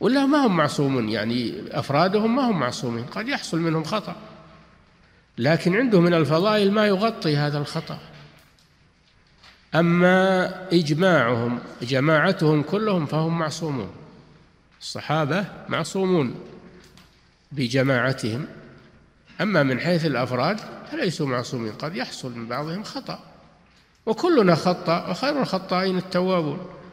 ولا ما هم معصومون، يعني أفرادهم ما هم معصومين، قد يحصل منهم خطأ، لكن عندهم من الفضائل ما يغطي هذا الخطأ. أما إجماعهم جماعتهم كلهم فهم معصومون، الصحابة معصومون بجماعتهم، أما من حيث الأفراد فليسوا معصومين، قد يحصل من بعضهم خطأ، وكلنا خطأ وخير الخطائين التوابون.